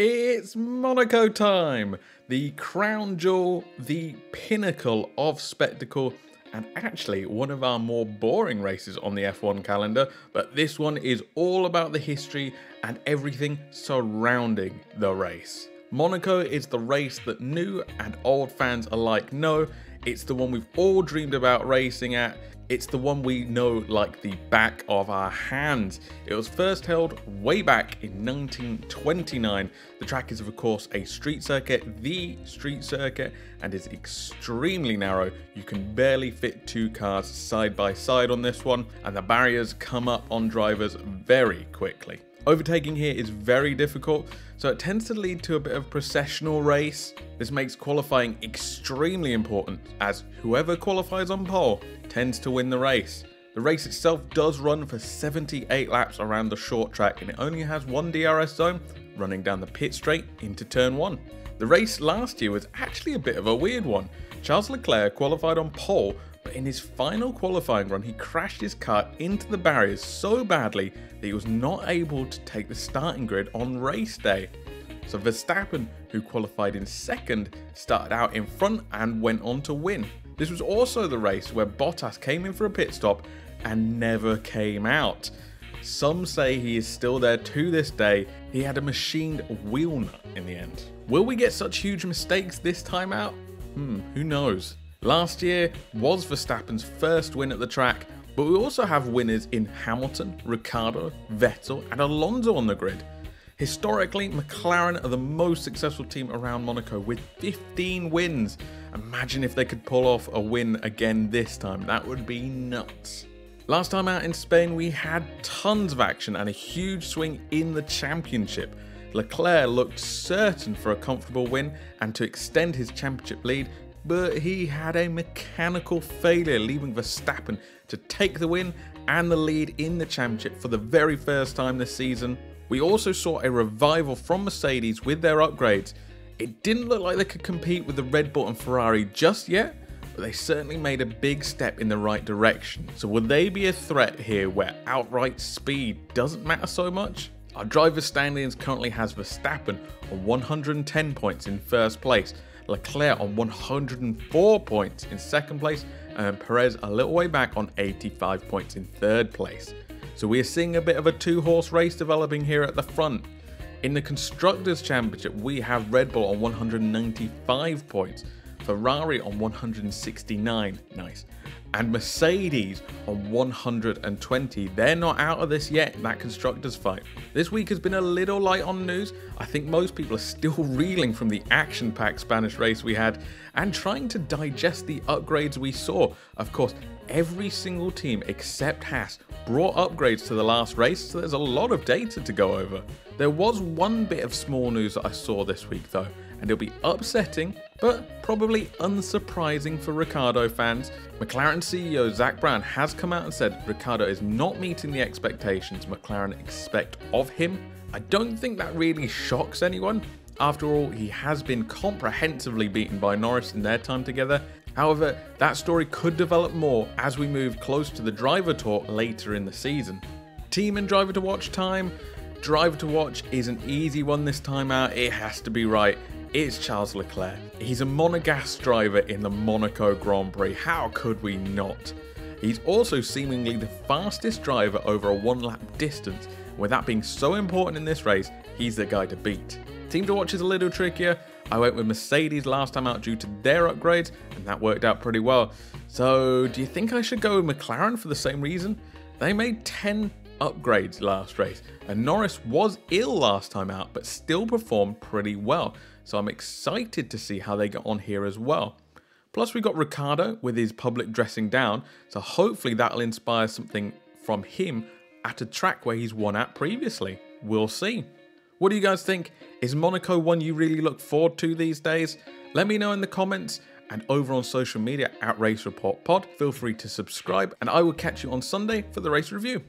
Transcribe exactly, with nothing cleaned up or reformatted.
It's Monaco time! The crown jewel, the pinnacle of spectacle, and actually one of our more boring races on the F one calendar, but this one is all about the history and everything surrounding the race. Monaco is the race that new and old fans alike know. It's the one we've all dreamed about racing at. It's the one we know like the back of our hands. It was first held way back in nineteen twenty-nine. The track is of course a street circuit, the street circuit, and is extremely narrow. You can barely fit two cars side by side on this one, and the barriers come up on drivers very quickly. Overtaking here is very difficult, so it tends to lead to a bit of processional race. This makes qualifying extremely important, as whoever qualifies on pole tends to win the race. The race itself does run for seventy-eight laps around the short track, and it only has one D R S zone running down the pit straight into turn one. The race last year was actually a bit of a weird one. Charles Leclerc qualified on pole, but in his final qualifying run, he crashed his car into the barriers so badly that he was not able to take the starting grid on race day. So Verstappen, who qualified in second, started out in front and went on to win. This was also the race where Bottas came in for a pit stop and never came out. Some say he is still there to this day. He had a machined wheel nut in the end. Will we get such huge mistakes this time out? Hmm, who knows? Last year was Verstappen's first win at the track, but we also have winners in Hamilton, Ricciardo, Vettel and Alonso on the grid. Historically, McLaren are the most successful team around Monaco with fifteen wins. Imagine if they could pull off a win again this time, that would be nuts. Last time out in Spain we had tons of action and a huge swing in the championship. Leclerc looked certain for a comfortable win and to extend his championship lead, but he had a mechanical failure, leaving Verstappen to take the win and the lead in the championship for the very first time this season. We also saw a revival from Mercedes with their upgrades. It didn't look like they could compete with the Red Bull and Ferrari just yet, but they certainly made a big step in the right direction. So will they be a threat here where outright speed doesn't matter so much? Our driver standings currently has Verstappen on one hundred ten points in first place, Leclerc on one hundred four points in second place, and Perez a little way back on eighty-five points in third place. So we are seeing a bit of a two-horse race developing here at the front. In the Constructors' Championship, we have Red Bull on one hundred ninety-five points, Ferrari on one hundred sixty-nine, nice, and Mercedes on one hundred twenty. They're not out of this yet, that Constructors' fight. This week has been a little light on news. I think most people are still reeling from the action-packed Spanish race we had and trying to digest the upgrades we saw. Of course, every single team except Haas brought upgrades to the last race, so there's a lot of data to go over. There was one bit of small news that I saw this week though, and it'll be upsetting but probably unsurprising for Ricciardo fans. McLaren C E O Zach Brown has come out and said Ricciardo is not meeting the expectations McLaren expect of him. I don't think that really shocks anyone. After all, he has been comprehensively beaten by Norris in their time together. However, that story could develop more as we move close to the driver talk later in the season. Team and driver to watch time. Driver to watch is an easy one this time out. It has to be right. It's Charles Leclerc. He's a monegasque driver in the Monaco Grand Prix. How could we not? He's also seemingly the fastest driver over a one lap distance. With that being so important in this race, he's the guy to beat. Team to watch is a little trickier. I went with Mercedes last time out due to their upgrades, and that worked out pretty well. So do you think I should go with McLaren for the same reason? They made ten upgrades last race, and Norris was ill last time out but still performed pretty well, so I'm excited to see how they get on here as well. Plus we got Ricciardo with his public dressing down, so hopefully that'll inspire something from him at a track where he's won at previously. We'll see. What do you guys think? Is Monaco one you really look forward to these days? Let me know in the comments, and over on social media at Race Report Pod. Feel free to subscribe, and I will catch you on Sunday for the race review.